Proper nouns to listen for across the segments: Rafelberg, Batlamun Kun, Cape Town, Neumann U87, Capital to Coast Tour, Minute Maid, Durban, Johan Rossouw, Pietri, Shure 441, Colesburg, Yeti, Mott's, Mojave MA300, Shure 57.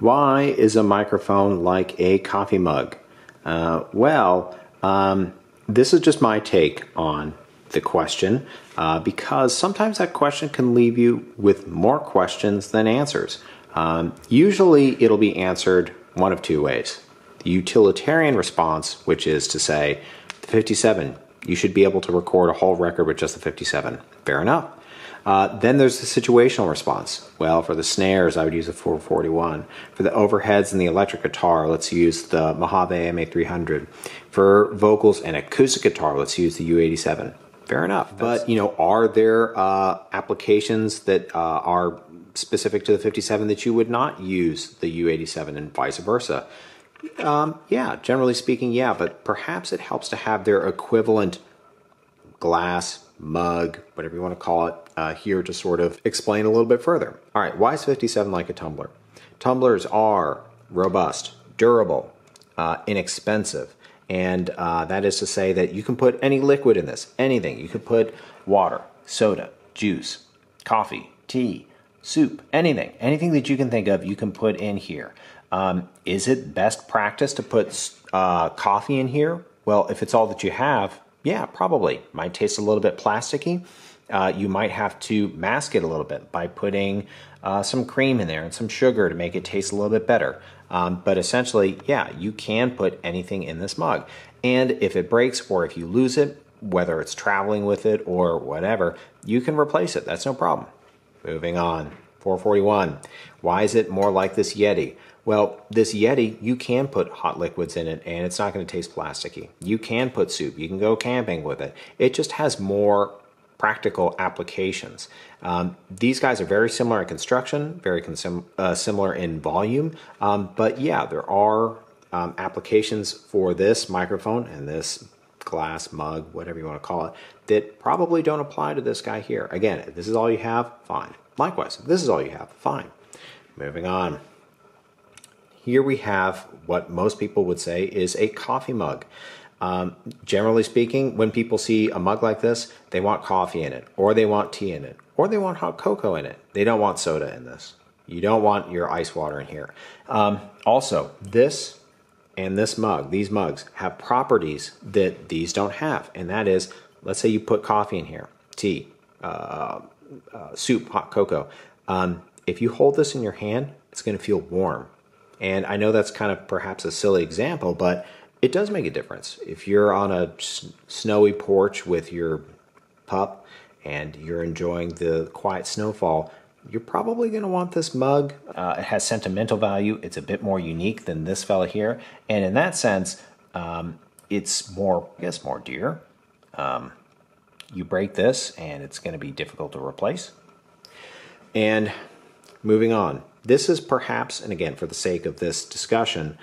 Why is a microphone like a coffee mug? This is just my take on the question, because sometimes that question can leave you with more questions than answers. Usually it'll be answered one of two ways. The utilitarian response, which is to say, the 57, you should be able to record a whole record with just the 57. Fair enough. Then there's the situational response. Well, for the snares, I would use a 441. For the overheads and the electric guitar, let's use the Mojave MA300. For vocals and acoustic guitar, let's use the U87. Fair enough. But, you know, are there applications that are specific to the 57 that you would not use the U87 and vice versa? Yeah, generally speaking, yeah. But perhaps it helps to have their equivalent glass, mug, whatever you want to call it, here to sort of explain a little bit further. All right, why is 57 like a tumbler? Tumblers are robust, durable, inexpensive, and that is to say that you can put any liquid in this, anything. You can put water, soda, juice, coffee, tea, soup, anything. Anything that you can think of, you can put in here. Is it best practice to put coffee in here? Well, if it's all that you have, yeah, probably. Might taste a little bit plasticky. You might have to mask it a little bit by putting some cream in there and some sugar to make it taste a little bit better. But essentially, yeah, you can put anything in this mug. And if it breaks or if you lose it, whether it's traveling with it or whatever, you can replace it. That's no problem. Moving on. 441. Why is it more like this Yeti? Well, this Yeti, you can put hot liquids in it and it's not going to taste plasticky. You can put soup. You can go camping with it. It just has more practical applications. These guys are very similar in construction, very similar in volume. But yeah, there are applications for this microphone and this glass, mug, whatever you want to call it, that probably don't apply to this guy here. Again, if this is all you have, fine. Likewise, if this is all you have, fine. Moving on. Here we have what most people would say is a coffee mug. Generally speaking, when people see a mug like this, they want coffee in it, or they want tea in it, or they want hot cocoa in it. They don't want soda in this. You don't want your ice water in here. Also, this and this mug, these mugs, have properties that these don't have. And that is, let's say you put coffee in here, tea, soup, hot cocoa. If you hold this in your hand, it's going to feel warm. And I know that's kind of perhaps a silly example, but it does make a difference. If you're on a snowy porch with your pup and you're enjoying the quiet snowfall, you're probably going to want this mug. It has sentimental value. It's a bit more unique than this fella here. And in that sense, it's more, I guess, more dear. You break this and it's going to be difficult to replace. And moving on. This is perhaps, and again, for the sake of this discussion,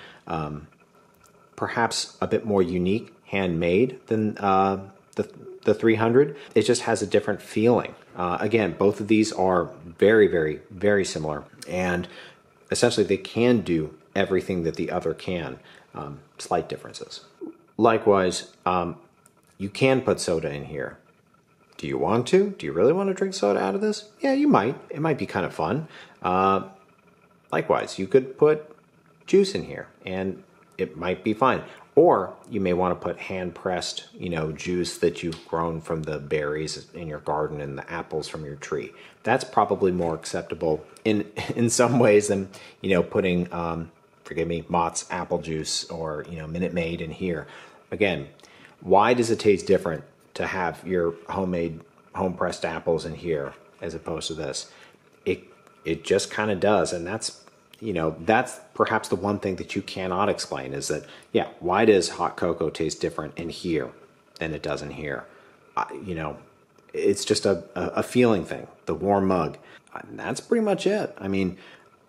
perhaps a bit more unique, handmade than the 300. It just has a different feeling. Again, both of these are very, very, very similar. And essentially, they can do everything that the other can. Slight differences. Likewise, you can put soda in here. Do you want to? Do you really want to drink soda out of this? Yeah, you might. It might be kind of fun. Likewise, you could put juice in here and it might be fine. Or you may want to put hand-pressed, you know, juice that you've grown from the berries in your garden and the apples from your tree. That's probably more acceptable in some ways than, you know, putting, forgive me, Mott's apple juice or, you know, Minute Maid in here. Again, why does it taste different to have your homemade, home-pressed apples in here as opposed to this? It just kind of does, and that's, you know, that's perhaps the one thing that you cannot explain is that, yeah, why does hot cocoa taste different in here than it does in here? You know, it's just a feeling thing, the warm mug. And that's pretty much it. I mean,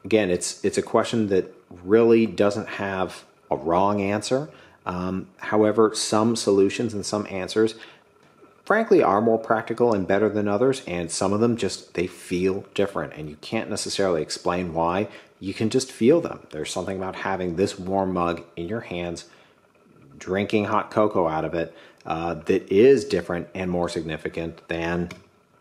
again, it's a question that really doesn't have a wrong answer. However, some solutions and some answers, frankly, are more practical and better than others, and some of them just, they feel different, and you can't necessarily explain why. You can just feel them. There's something about having this warm mug in your hands, drinking hot cocoa out of it, that is different and more significant than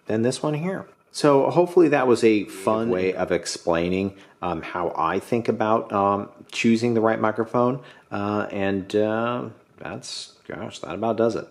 this one here. So hopefully that was a fun way of explaining how I think about choosing the right microphone. And that's, gosh, that about does it.